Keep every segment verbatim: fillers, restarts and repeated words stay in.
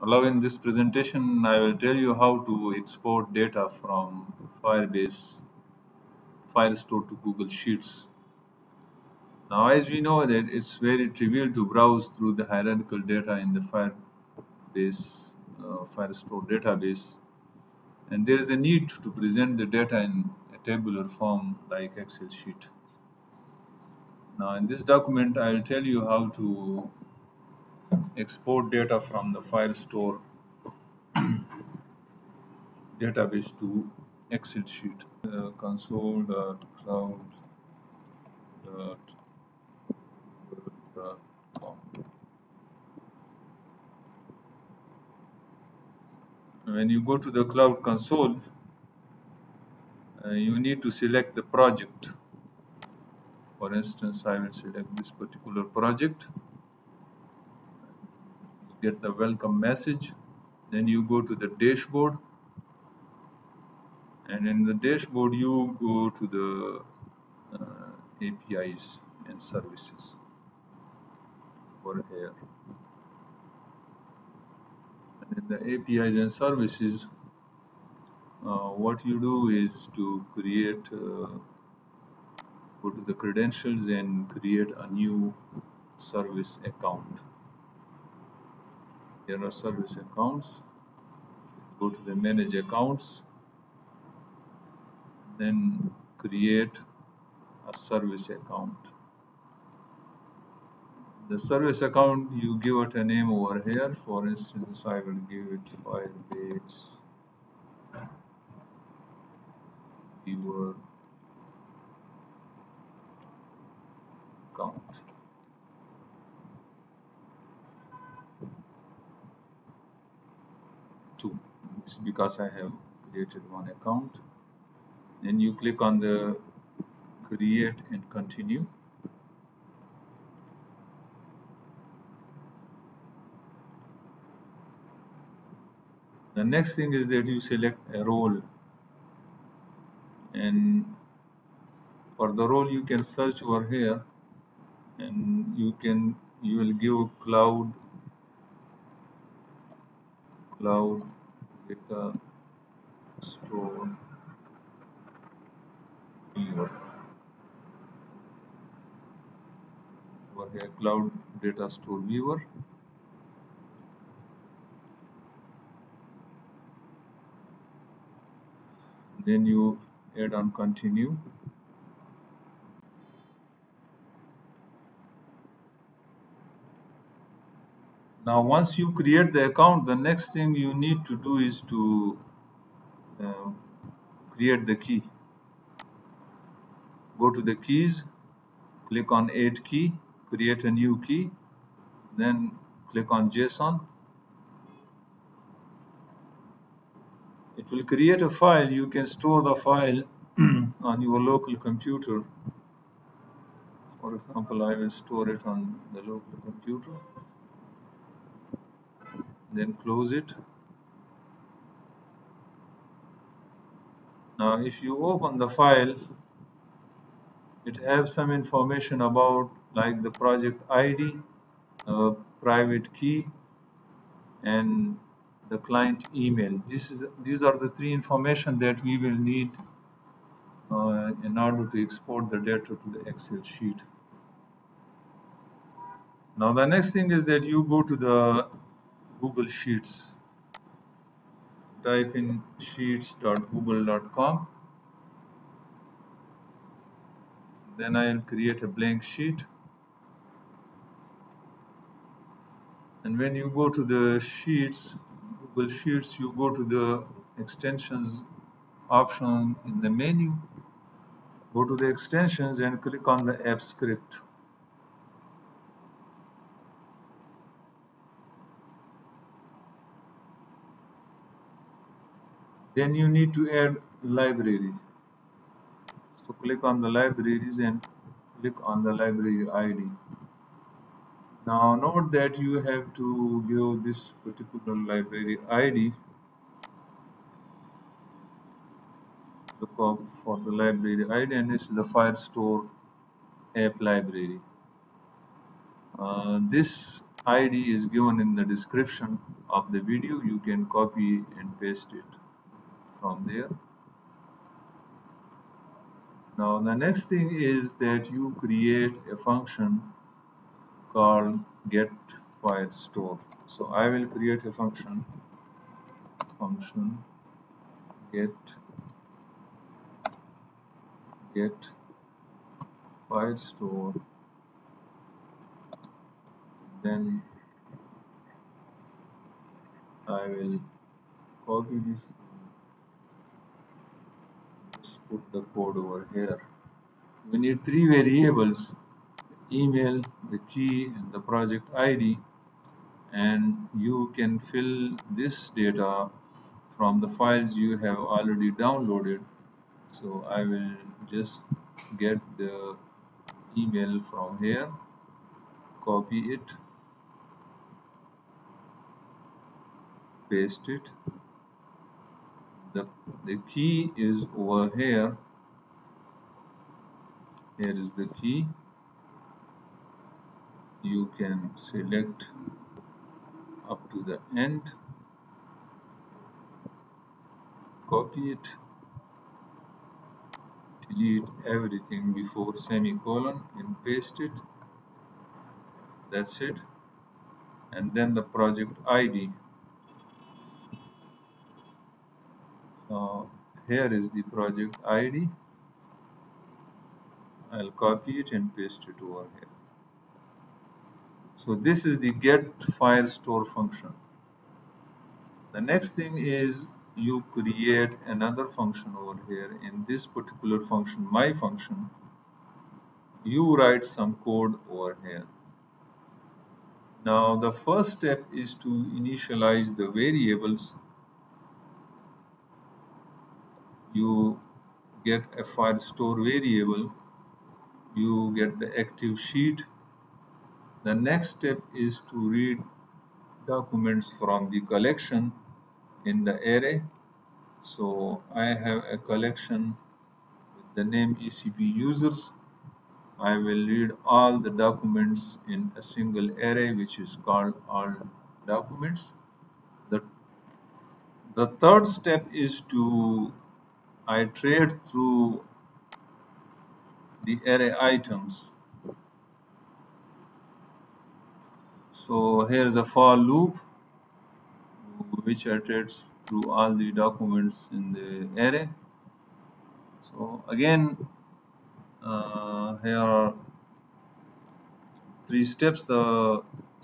Now in this presentation I will tell you how to export data from Firebase, Firestore to Google Sheets. Now as we know that it's very trivial to browse through the hierarchical data in the Firebase, uh, Firestore database, and there is a need to present the data in a tabular form like Excel sheet. Now in this document I will tell you how to export data from the Firestore database to Excel sheet. Uh, console dot cloud dot word dot com. When you go to the cloud console, uh, you need to select the project. For instance, I will select this particular project. Get the welcome message. Then you go to the dashboard, and in the dashboard you go to the uh, A P Is and services over here. And in the A P Is and services, uh, what you do is to create, uh, go to the credentials and create a new service account. There are service accounts. Go to the manage accounts, then create a service account. The service account, you give it a name over here. For instance, I will give it Firebase viewer account. Two, it's because I have created one account. Then you click on the create and continue. The next thing is that you select a role, and for the role you can search over here, and you can you will give cloud Cloud data store viewer. Over here, cloud data store viewer. Then you add on continue. Now once you create the account, the next thing you need to do is to uh, create the key. Go to the keys, click on add key, create a new key, then click on JSON. It will create a file. You can store the file on your local computer. For example, I will store it on the local computer. Then close it. Now if you open the file, it has some information about, like, the project I D, uh, private key, and the client email. This is, these are the three information that we will need uh, in order to export the data to the Excel sheet. Now the next thing is that you go to the Google Sheets. Type in sheets dot google dot com. Then I will create a blank sheet. And when you go to the Sheets, Google Sheets, you go to the Extensions option in the menu. Go to the Extensions and click on the Apps Script. Then you need to add library. So click on the libraries and click on the library I D. Now note that you have to give this particular library I D. Look up for the library I D, and this is the Firestore app library. Uh, this I D is given in the description of the video. You can copy and paste it from there. Now the next thing is that you create a function called getFileStore. So I will create a function function get get FileStore, then I will copy this. Let's put the code over here. We need three variables: email, the key, and the project I D, and you can fill this data from the files you have already downloaded. So I will just get the email from here, copy it, paste it. The, the key is over here. Here is the key. You can select up to the end, copy it, delete everything before semicolon and paste it. That's it. And then the project I D. Uh, here is the project I D. I'll copy it and paste it over here. So this is the getFileStore function. The next thing is you create another function over here. In this particular function, my function, you write some code over here. Now the first step is to initialize the variables. You get a FileStore variable, you get the active sheet. The next step is to read documents from the collection in the array. So I have a collection with the name E C P users. I will read all the documents in a single array, which is called all documents. The, the third step is to iterate through the array items. So here is a for loop which iterates through all the documents in the array. So again, Uh, here are three steps. The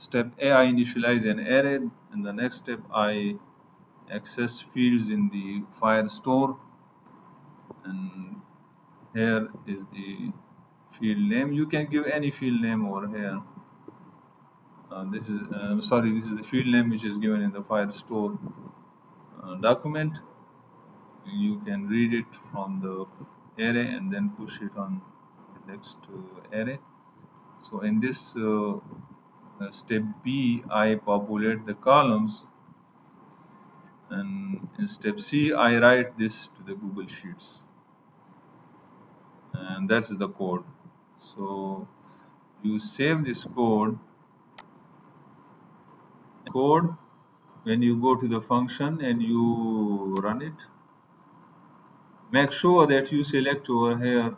step A, I initialize an array, and the next step I access fields in the FileStore, and here is the field name. You can give any field name over here. Uh, this is uh, sorry, this is the field name which is given in the FileStore uh, document. You can read it from the array and then push it on the next uh, array. So in this uh, step B, I populate the columns, and in step C I write this to the Google Sheets, and that's the code. So you save this code code when you go to the function and you run it. Make sure that you select over here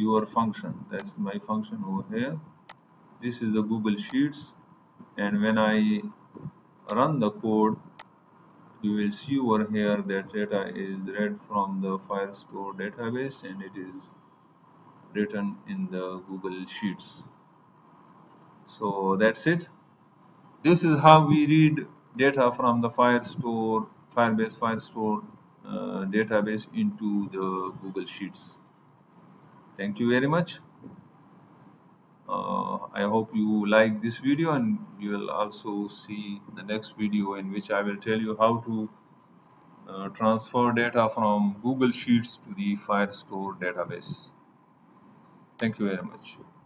your function. That's my function over here. This is the Google Sheets, and when I run the code, you will see over here that data is read from the FileStore database and it is written in the Google Sheets. So that's it. This is how we read data from the FireStore, Firebase FireStore Uh, database into the Google Sheets. Thank you very much. Uh, I hope you like this video, and you will also see the next video in which I will tell you how to uh, transfer data from Google Sheets to the FireStore database. Thank you very much.